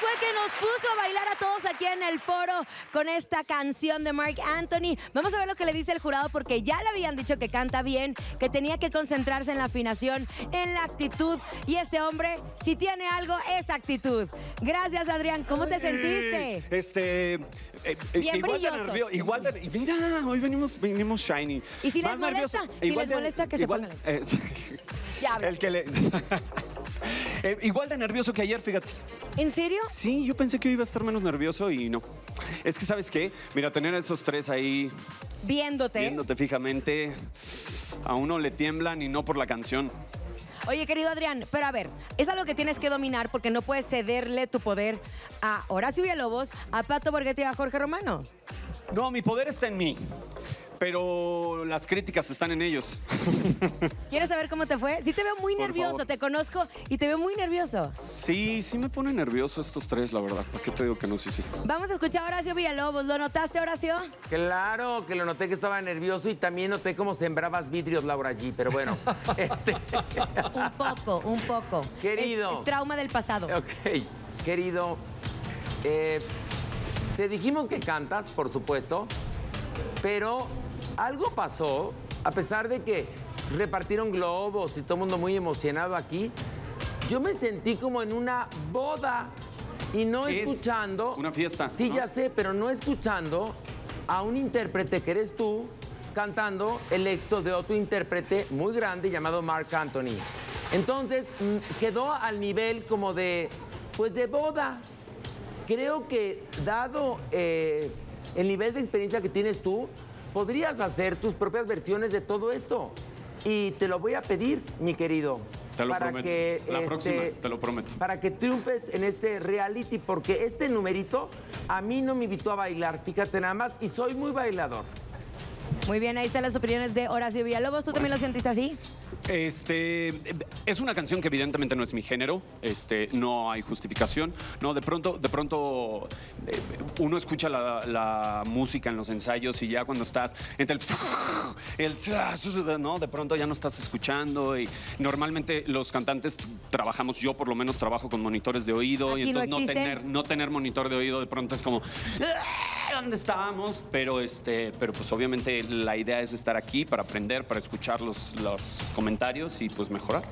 Cué, que nos puso a bailar a todos aquí en el foro con esta canción de Marc Anthony. Vamos a ver lo que le dice el jurado, porque ya le habían dicho que canta bien, que tenía que concentrarse en la afinación, en la actitud. Y este hombre, si tiene algo, es actitud. Gracias, Adrián. ¿Cómo te sentiste? Bien brilloso. Igual de... Mira, hoy venimos shiny. Y si les molesta, que se pongan... Ya habla. El que le... igual de nervioso que ayer, fíjate. ¿En serio? Sí, yo pensé que iba a estar menos nervioso y no. Es que, ¿sabes qué? Mira, tener a esos tres ahí... Viéndote fijamente, a uno le tiemblan y no por la canción. Oye, querido Adrián, pero a ver, es algo que tienes que dominar, porque no puedes cederle tu poder a Horacio Villalobos, a Pato Borghetti y a Jorge Romano. No, mi poder está en mí. Pero las críticas están en ellos. ¿Quieres saber cómo te fue? Sí te veo muy nervioso, te conozco y te veo muy nervioso. Sí, sí me pone nervioso estos tres, la verdad. ¿Para qué te digo que no? Sí. Vamos a escuchar a Horacio Villalobos. ¿Lo notaste, Horacio? Claro que lo noté, que estaba nervioso, y también noté cómo sembrabas vidrios, Laura G. Pero bueno, Un poco. Querido. Es trauma del pasado. Ok. Querido, te dijimos que cantas, por supuesto, pero... algo pasó, a pesar de que repartieron globos y todo el mundo muy emocionado aquí. Yo me sentí como en una boda y no escuchando... una fiesta. Sí, ¿no? Ya sé, pero no escuchando a un intérprete que eres tú cantando el éxito de otro intérprete muy grande llamado Marc Anthony. Entonces, quedó al nivel como de, pues, de boda. Creo que, dado el nivel de experiencia que tienes tú, podrías hacer tus propias versiones de todo esto. Y te lo voy a pedir, mi querido. Te lo prometo. La próxima, te lo prometo. Para que triunfes en este reality, porque este numerito a mí no me invitó a bailar, fíjate nada más, y soy muy bailador. Muy bien, ahí están las opiniones de Horacio Villalobos. ¿Tú también lo sentiste así? Es una canción que evidentemente no es mi género, no hay justificación. No, de pronto uno escucha la música en los ensayos y ya cuando estás entre el no, de pronto ya no estás escuchando, y normalmente los cantantes trabajamos, yo por lo menos trabajo con monitores de oído. Aquí y entonces no tener monitor de oído de pronto es como... ¿dónde estábamos? Pero pues obviamente la idea es estar aquí para aprender, para escuchar los comentarios y pues mejorar.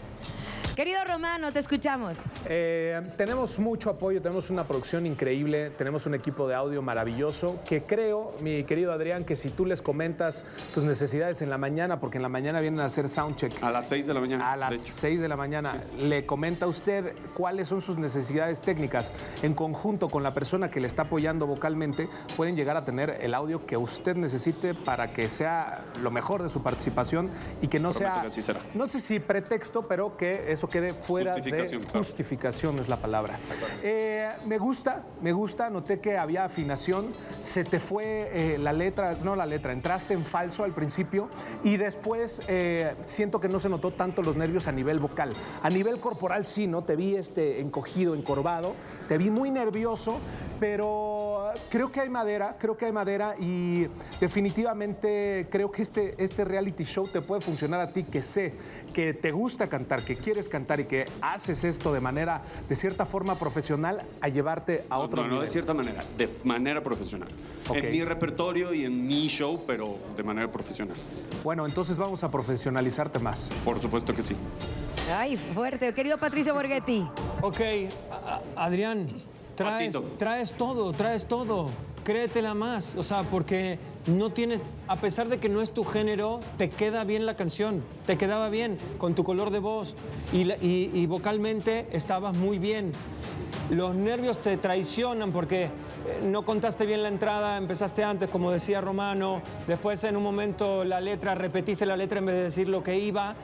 Querido Romano, te escuchamos. Tenemos mucho apoyo, tenemos una producción increíble, tenemos un equipo de audio maravilloso, que creo, mi querido Adrián, que si tú les comentas tus necesidades en la mañana, porque en la mañana vienen a hacer soundcheck. A las 6 de la mañana. A las 6 de la mañana. Sí. Le comenta a usted cuáles son sus necesidades técnicas. En conjunto con la persona que le está apoyando vocalmente, pueden llegar a tener el audio que usted necesite para que sea lo mejor de su participación y que no sea... que así será. No sé si pretexto, pero que eso quede fuera de justificación, es la palabra. Me gusta, noté que había afinación, se te fue la letra, entraste en falso al principio y después siento que no se notó tanto los nervios a nivel vocal. A nivel corporal sí, ¿no? Te vi encogido, encorvado, te vi muy nervioso, pero creo que hay madera y definitivamente creo que este reality show te puede funcionar a ti, que sé que te gusta cantar, que quieres cantar y que haces esto de manera, de cierta forma, profesional, a llevarte a otro nivel. No, de cierta manera, de manera profesional. Okay. En mi repertorio y en mi show, pero de manera profesional. Bueno, entonces vamos a profesionalizarte más. Por supuesto que sí. Ay, fuerte. Querido Patricio Borghetti. Ok, Adrián, traes todo. Créetela más, o sea, porque no tienes, a pesar de que no es tu género, te queda bien la canción, te quedaba bien con tu color de voz y vocalmente estabas muy bien. Los nervios te traicionan porque no contaste bien la entrada, empezaste antes, como decía Romano, después en un momento la letra, repetiste la letra en vez de decir lo que iba,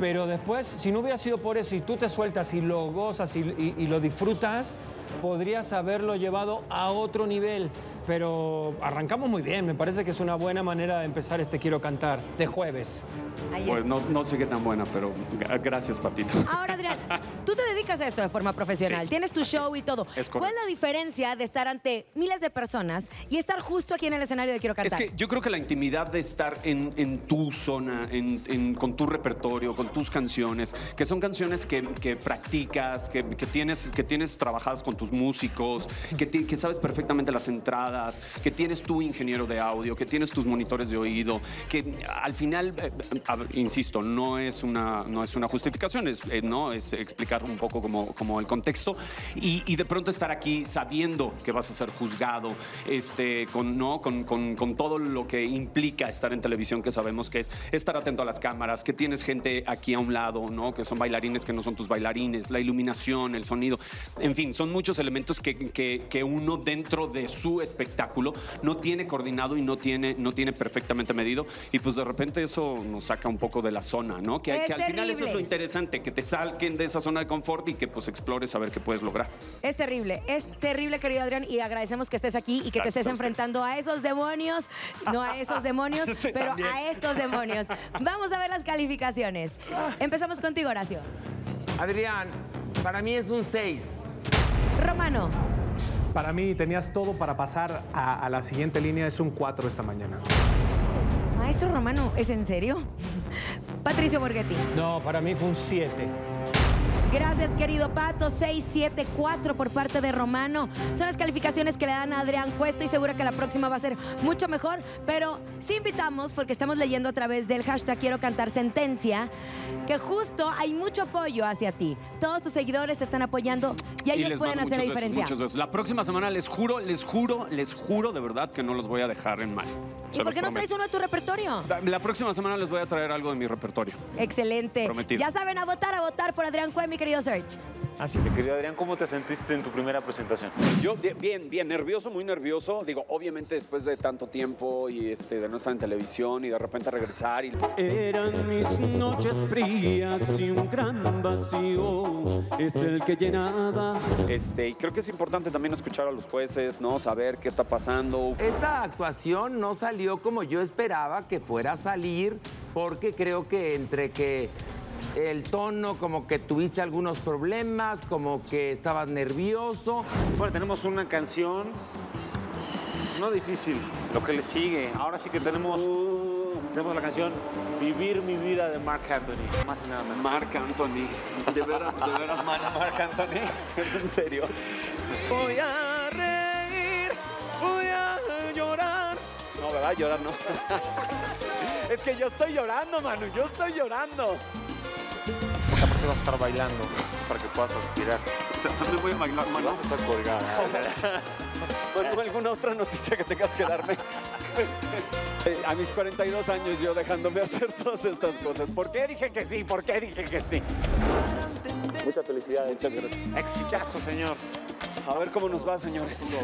pero después, si no hubiera sido por eso y tú te sueltas y lo gozas y lo disfrutas, podrías haberlo llevado a otro nivel. Pero arrancamos muy bien, me parece que es una buena manera de empezar este Quiero Cantar de jueves. Pues no sé qué tan buena, pero gracias, Patito. Ahora, Adrián, tú te dedicas a esto de forma profesional, sí, tienes tu show y todo. ¿Cuál es la diferencia de estar ante miles de personas y estar justo aquí en el escenario de Quiero Cantar? Es que yo creo que la intimidad de estar en tu zona, con tu repertorio, con tus canciones, que son canciones que practicas, que tienes trabajadas con tus músicos, que sabes perfectamente las entradas, que tienes tu ingeniero de audio, que tienes tus monitores de oído, que al final, insisto, no es una justificación, es explicar un poco como el contexto y de pronto estar aquí sabiendo que vas a ser juzgado con todo lo que implica estar en televisión, que sabemos que es estar atento a las cámaras, que tienes gente aquí a un lado, ¿no? Que son bailarines que no son tus bailarines, la iluminación, el sonido, en fin, son muchos elementos que uno dentro de su espectáculo no tiene coordinado y no tiene perfectamente medido, y pues de repente eso nos saca un poco de la zona, ¿no? Que al final eso es lo interesante, que te salquen de esa zona de confort y que pues explores a ver qué puedes lograr. Es terrible, querido Adrián, y agradecemos que estés aquí y que te estés enfrentando a esos demonios, no a esos demonios, pero a estos demonios. Vamos a ver las calificaciones. Empezamos contigo, Horacio. Adrián, para mí es un 6. Romano. Para mí tenías todo para pasar a la siguiente línea, es un 4 esta mañana. Maestro Romano, ¿es en serio? Patricio Borghetti. No, para mí fue un 7. Gracias, querido Pato. 6, 7, 4 por parte de Romano. Son las calificaciones que le dan a Adrián Cué. Estoy segura que la próxima va a ser mucho mejor, pero sí invitamos, porque estamos leyendo a través del hashtag Quiero Cantar Sentencia, que justo hay mucho apoyo hacia ti. Todos tus seguidores te están apoyando y ellos pueden hacer la diferencia. Muchas veces. La próxima semana les juro de verdad que no los voy a dejar en mal. ¿Y por qué no traes uno de tu repertorio? La próxima semana les voy a traer algo de mi repertorio. Excelente. Prometido. Ya saben, a votar por Adrián Cué, mi querido Serge. Así que, querido Adrián, ¿cómo te sentiste en tu primera presentación? Yo bien, nervioso, muy nervioso. Digo, obviamente después de tanto tiempo y de no estar en televisión y de repente regresar. Eran mis noches frías y un gran vacío es el que llenaba. Y creo que es importante también escuchar a los jueces, ¿no? Saber qué está pasando. Esta actuación no salió como yo esperaba que fuera a salir, porque creo que entre que el tono, como que tuviste algunos problemas, como que estabas nervioso. Bueno, tenemos una canción, no difícil, lo que le sigue. Ahora sí que tenemos la canción Vivir mi vida de Marc Anthony. Más y nada menos. Marc Anthony. De veras, mala Marc Anthony. Es en serio. Voy a reír, voy a llorar. No, ¿verdad? Llorar no. Es que yo estoy llorando, Manu, yo estoy llorando. Aparte vas a estar bailando para que puedas aspirar. O sea, ¿dónde voy a bailar, Manu? Vas a estar colgada. ¿Tengo alguna otra noticia que tengas que darme? A mis 42 años yo dejándome hacer todas estas cosas. ¿Por qué dije que sí? ¿Por qué dije que sí? Muchas felicidades. Muchas gracias. Exitazo, señor. A ver cómo nos va, señores.